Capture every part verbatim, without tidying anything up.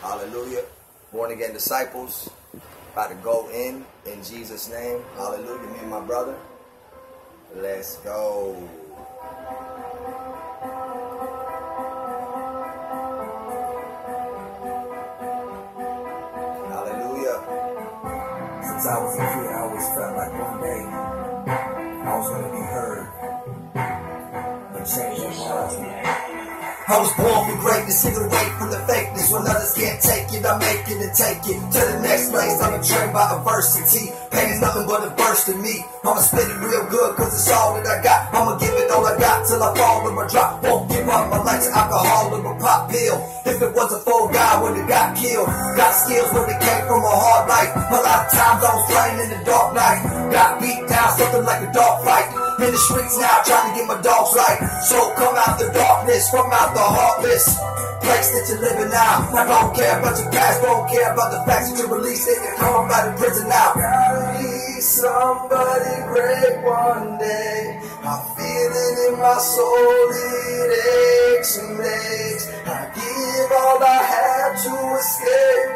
Hallelujah. Born again disciples. About to go in, in Jesus' name. Hallelujah. Me and my brother. Let's go. Hallelujah. Since I was here, I always felt like one day I was going to be heard and change your life. I was born for greatness, hid away from the fakeness. When others can't take it, I make it and take it to the next place. I'm trained by adversity. Pain is nothing but a burst in me. I'ma split it real good, cause it's all that I got. I'ma give it all I got till I fall or I drop. Won't give up, my life's alcohol or a pop pill. If it wasn't for God, would have got killed. Got skills when it came from a hard life. A lot of times I was playing in the dark night. Got beat down, something like a dog fight. In the streets now, trying to get my dogs right. So come out the darkness, from out the heartless place that you're living now. I don't care about your past, don't care about the facts that you release it. You're coming out of prison now. Gotta be somebody great one day. I feel it in my soul, it aches and aches. I give all I have to escape,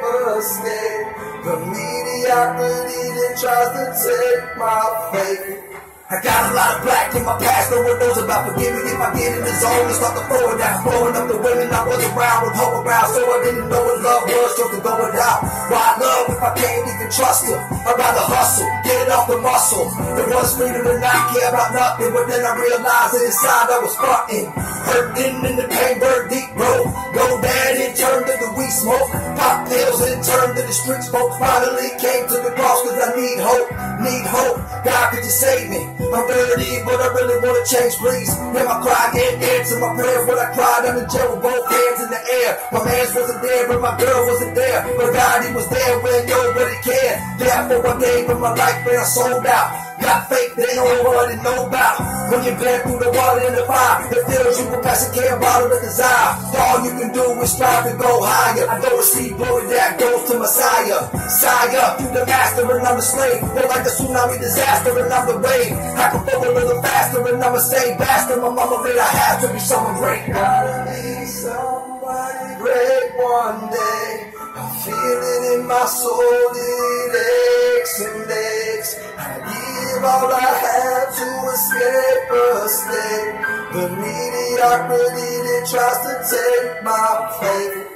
escape the mediocrity that tries to take my faith. I got a lot of black in my past, no one knows about forgiving. If I get in the zone and start to throw it out, blowing up the women I was around, would hold around, so I didn't know what love was, so to go it out. Why love if I can't even trust her? I'd rather hustle, get it off the muscle. It was freedom to not care about nothing, but then I realized that inside I was farting, hurting in the pain, burned deep, bro. Go down and turned to the weed smoke, pop pills and turned to the street smoke. Finally came to the cross because I need hope, need hope. God, could you save me? I'm dirty, but I really want to change, please. Hear my cry, can't answer my prayers. When I cried, I'm in jail with both hands in the air. My man wasn't there, but my girl wasn't there. But God, he was there when nobody cared. Therefore, I gave him my life and I sold out. Got faith, they know what they know about. When you glare through the water and the fire, it feels you will pass a care bottle of desire. All you can do is strive to go higher. I don't receive glory that goes to Messiah. Sire, you the master and I'm the slave. They're like a tsunami disaster and I'm the wave. I can flow a little faster and I'ma stay bastard. My mama made I have to be someone great. Gotta be somebody great one day. I feel it in my soul, it aches and aches. I give all I have to escape, escape the mediocrity that tries to take my faith.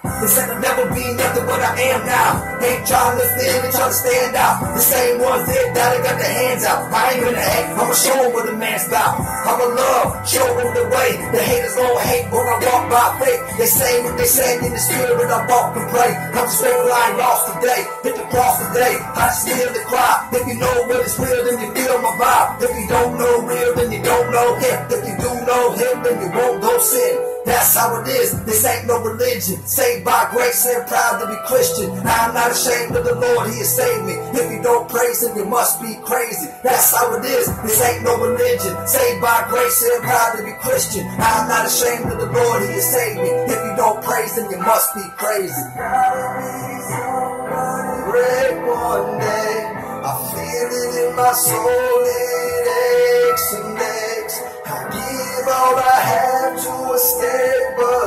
They said I'll never be nothing but I am now. Ain't trying to fit, ain't trying to stand out. The same ones that died, got their hands out. I ain't gonna act, I'ma show them what a man's about. I'ma love, show them the way. The haters gon' hate when I walk by faith. They say what they say in the spirit, I walk and pray. I'm just grateful I ain't lost today. Hit the cross today, I just feel the cry. If you know what is real, then you feel my vibe. If you don't know real, then you don't know him. If you do know him, then you won't go sin. That's how it is, this ain't no religion. Saved by grace and proud to be Christian. I'm not ashamed of the Lord, he has saved me. If you don't praise him, you must be crazy. That's how it is, this ain't no religion. Saved by grace and proud to be Christian. I'm not ashamed of the Lord, he has saved me. If you don't praise him, you must be crazy. Gotta be somebody great one day. I feel it in my soul, it aches and aches. I give all I have to escape,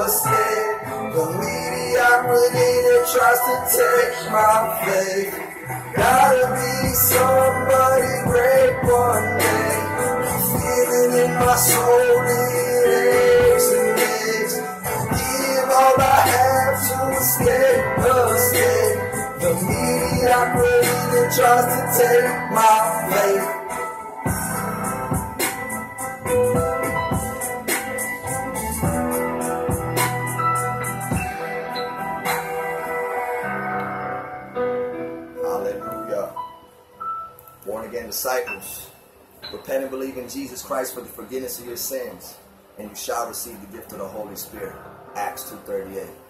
escape the mediocrity that tries to take my faith. Gotta be somebody great one day. I feel it in my soul, it aches and aches. I give all I have to escape, escape the mediocrity that tries to take my faith. Born again disciples, repent and believe in Jesus Christ for the forgiveness of your sins, and you shall receive the gift of the Holy Spirit. Acts two thirty-eight.